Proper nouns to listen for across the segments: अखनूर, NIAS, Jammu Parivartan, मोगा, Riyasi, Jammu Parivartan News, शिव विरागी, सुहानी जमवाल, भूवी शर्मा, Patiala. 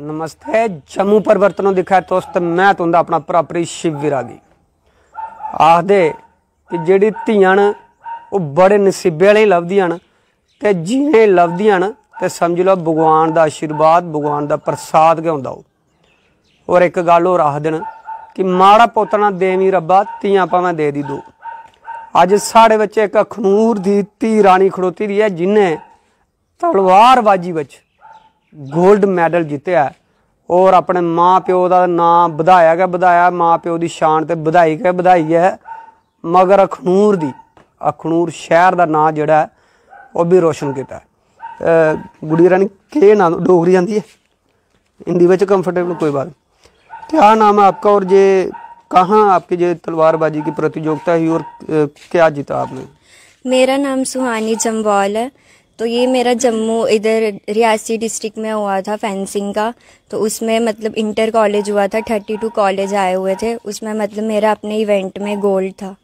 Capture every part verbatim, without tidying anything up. नमस्ते। जम्मू परिवर्तनों दिखा है दोस्त, मैं तुंदा अपना प्रापरी शिव विरागी। आखदे कि जेड़ी धियां न ओह बड़े नसीबे आह्ले लभदियां न ते जीने लभदियां न ते समझी लो भगवान दा आशीर्वाद, भगवान दा प्रसाद गै होंदा। और इक गल्ल होर आखदे न कि माड़ा पोतना देवी रब्बा, धियां भावें दे दी दो। अज्ज साढ़े विच इक अखनूर दी धी रानी खड़ोती दी है जिन्ने तलवारबाजी विच गोल्ड मैडल जित्तिया और अपने माँ प्यो का नाम बधाया गै बधाया, माँ प्यो की शान ते बधाई गै बधाई है। मगर अखनूर दी अखनूर शहर का नाम जोड़ा है वह भी रोशन किया। गुड़ी रानी के नाम डोगरी आती है, हिंदी में कंफर्टेबल कोई बात। क्या नाम है आपका और ये कहाँ आपकी ये तलवारबाजी की प्रतियोगिता हुई और क्या जीता आपने? मेरा नाम सुहानी जमवाल है। तो ये मेरा जम्मू इधर रियासी डिस्ट्रिक्ट में हुआ था फेंसिंग का। तो उसमें मतलब इंटर कॉलेज हुआ था, थर्टी टू कॉलेज आए हुए थे उसमें। मतलब मेरा अपने इवेंट में गोल्ड था।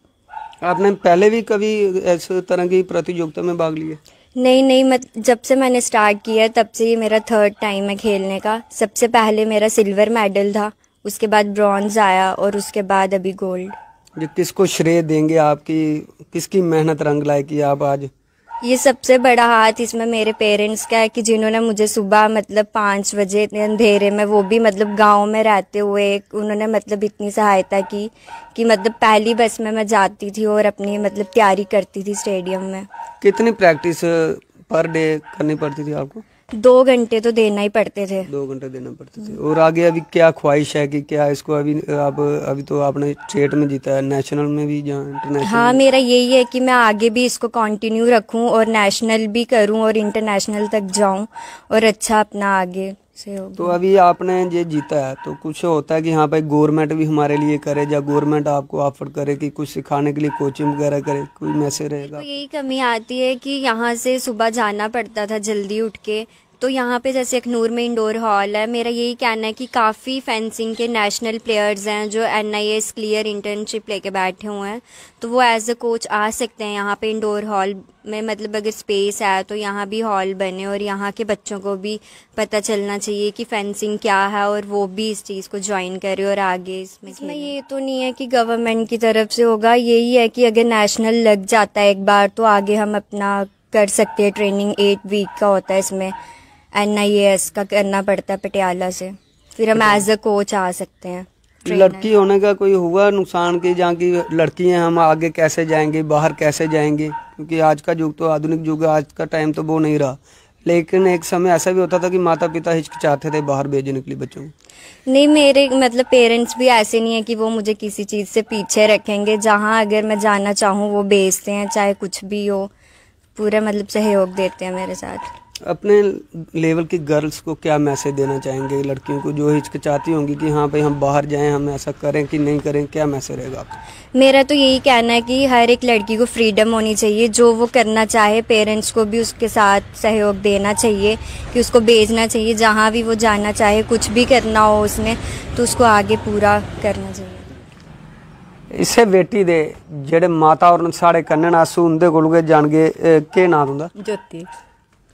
आपने पहले भी कभी इस तरह की प्रतियोगिता में भाग लिया? नहीं नहीं, मत जब से मैंने स्टार्ट किया है तब से ये मेरा थर्ड टाइम है खेलने का। सबसे पहले मेरा सिल्वर मेडल था, उसके बाद ब्रॉन्ज आया और उसके बाद अभी गोल्ड। ये किसको श्रेय देंगे, आपकी किसकी मेहनत रंग लाएगी आप आज? ये सबसे बड़ा हाथ इसमें मेरे पेरेंट्स का है कि जिन्होंने मुझे सुबह मतलब पाँच बजे इतने अंधेरे में, वो भी मतलब गांव में रहते हुए, उन्होंने मतलब इतनी सहायता की कि मतलब पहली बस में मैं जाती थी और अपनी मतलब तैयारी करती थी स्टेडियम में। कितनी प्रैक्टिस पर डे करनी पड़ती थी आपको? दो घंटे तो देना ही पड़ते थे। दो घंटे देना पड़ते थे। और आगे अभी क्या ख्वाहिश है कि क्या इसको अभी आप अभी तो आपने स्टेट में जीता है, नेशनल में भी जहाँ इंटरनेशनल? हाँ, मेरा यही है कि मैं आगे भी इसको कंटिन्यू रखूं और नेशनल भी करूं और इंटरनेशनल तक जाऊं और अच्छा अपना आगे से हो। तो अभी आपने ये जीता है तो कुछ होता है कि हाँ भाई गवर्नमेंट भी हमारे लिए करे या गवर्नमेंट आपको ऑफर करे कि कुछ सिखाने के लिए कोचिंग वगैरह करे, कोई मैसेज रहेगा? तो यही कमी आती है कि यहाँ से सुबह जाना पड़ता था जल्दी उठ के। तो यहाँ पे जैसे अखनूर में इंडोर हॉल है, मेरा यही कहना है कि काफ़ी फेंसिंग के नेशनल प्लेयर्स हैं जो N I A S clear internship लेके बैठे हुए हैं, तो वो एज अ कोच आ सकते हैं यहाँ पे। इंडोर हॉल में मतलब अगर स्पेस है तो यहाँ भी हॉल बने और यहाँ के बच्चों को भी पता चलना चाहिए कि फेंसिंग क्या है और वो भी इस चीज़ को ज्वाइन करें और आगे इसमें इसमें ये तो नहीं है कि गवर्नमेंट की तरफ से होगा, यही है कि अगर नेशनल लग जाता है एक बार तो आगे हम अपना कर सकते हैं। ट्रेनिंग एट वीक का होता है, इसमें एन आई ए एस का करना पड़ता है पटियाला से, फिर हम एज अ कोच आ सकते हैं। लड़की होने का कोई हुआ नुकसान की जहाँ की लड़की हैं, हम आगे कैसे जाएंगे, बाहर कैसे जाएंगे? क्योंकि आज का युग तो आधुनिक युग है, आज का टाइम तो वो नहीं रहा, लेकिन एक समय ऐसा भी होता था कि माता पिता हिचकिचाते थे बाहर भेजने के लिए बच्चों को। नहीं, मेरे मतलब पेरेंट्स भी ऐसे नहीं है कि वो मुझे किसी चीज़ से पीछे रखेंगे, जहाँ अगर मैं जाना चाहूँ वो भेजते हैं, चाहे कुछ भी हो, पूरा मतलब सहयोग देते हैं मेरे साथ। अपने लेवल की गर्ल्स को क्या मैसेज देना चाहेंगे, लड़कियों को जो हिचकिचाती होंगी कि हाँ भाई हम बाहर जाएं, हम ऐसा करें कि नहीं करें, क्या मैसेज रहेगा आपका? मेरा तो यही कहना है कि हर एक लड़की को फ्रीडम होनी चाहिए, जो वो करना चाहे। पेरेंट्स को भी उसके साथ सहयोग देना चाहिए कि उसको भेजना चाहिए जहाँ भी वो जाना चाहे, कुछ भी करना हो उसने तो उसको आगे पूरा करना चाहिए। इसे बेटी दे जेड़े माता और साढ़े कन्ने नासू उंदे कोल गै जानगे। केह् नाम तुंदा? ज्योति।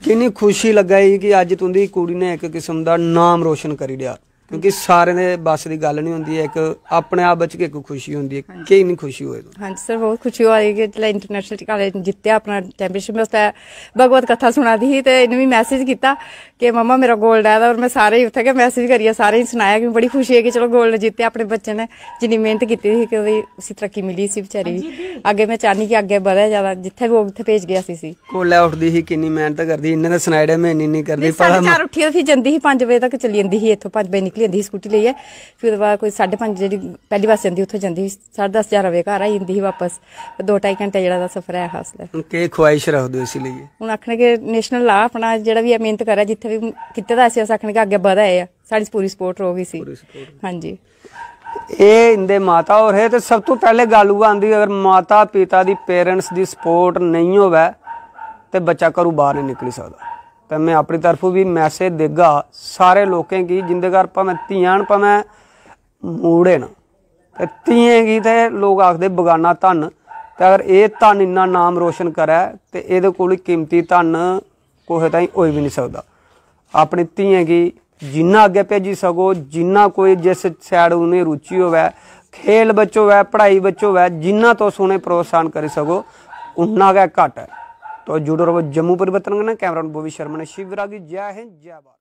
किन्नी खुशी लग्गा ही कि अज तुंदी कुड़ी ने एक किस्म का नाम रोशन करी लिया, क्योंकि सारे दे बस की गल नहीं होंदी, एक अपने आप बच के एक खुशी होंदी है। किन्नी खुशी होए? हाँ जी सर, बहुत खुशी हुआ कि इंटरनेशनल कॉलेज जित्तिया अपना चैंपियनशिप में। उसने भगवत कथा सुना दी ही तो इन्हें भी मैसेज किया कि मम्मा मेरा गोल्ड आया, और मैं सारे ही उत्थे मैसेज करिए सारे ही सुनाया कि बड़ी खुशी है कि चलो गोल्ड जित्तिया। अपने बच्चे ने जिन्नी मेहनत की थी कि ओहदी उसी तरक्की मिली सी बेचारी। अगे मैं चाहनी कि अगे बधे ज्यादा, जिथे भी उत्थे भेज गया सी। कोले उठदी ही किन्नी मेहनत करदी, इन्ने ते सुनाईड़े मैं इन्नी नहीं करदी। चार उठी फिर जंदी ही पांच बजे तक चली जंदी ही, इत्थों पांच बजे निकली स्कूटी लेइयै। फिर ओह्दे बाद कोई साढ़े पंज जेह्ड़ी पहली बस जंदी उत्थों जंदी साढ़े दस ग्यारह बजे घर आई जंदी ही वापस। दो ढाई घंटे जेह्ड़ा सफर ऐ हा उसलै। हुण केह् ख्वाहिश रखदे इस लेई? हुण आखने कि नेशनल ला अपना जेह्ड़ा बी मेहनत करै, जित्थे बी कीते दा अस आखने कि अग्गै बधै, ऐ साढ़ी पूरी सपोर्ट रौह्ग इसी। हां जी, ये इंदे माता होर है। तो सब तो पहले गल उ'ऐ आंदी, अगर माता पिता दी पेरेंट्स दी सपोर्ट नहीं होवे ते बच्चा घरों बाहर नहीं निकली सकदा। तो मैं अपनी तरफों भी मैसेज देगा सारे लोकें की जिंदे घर भावें धियां भावें मुड़े न, ते धियें गी ते लोग आखदे बगाना धन, ते अगर ये धन इन्ना नाम रोशन करै ते एह्दे कोल कीमती धन कुसै ताईं होई भी नहीं सकदा। अपनी धियें गी जिन्ना अगे भेजी सको, जिन्ना कोई जिस साइड उन्हें रुचि होवे, खेल बच्चो होवे, पढ़ाई बच्चो होवे, जिन्ना तुस उन्हें प्रोत्साहन करी सको उन्ना गै घट है। तो जुड़ो रहो जम्मू परिवर्तन कन्नै। कैमरा भूवी शर्मा ने शिवरागी। जय हिंद जय भारत।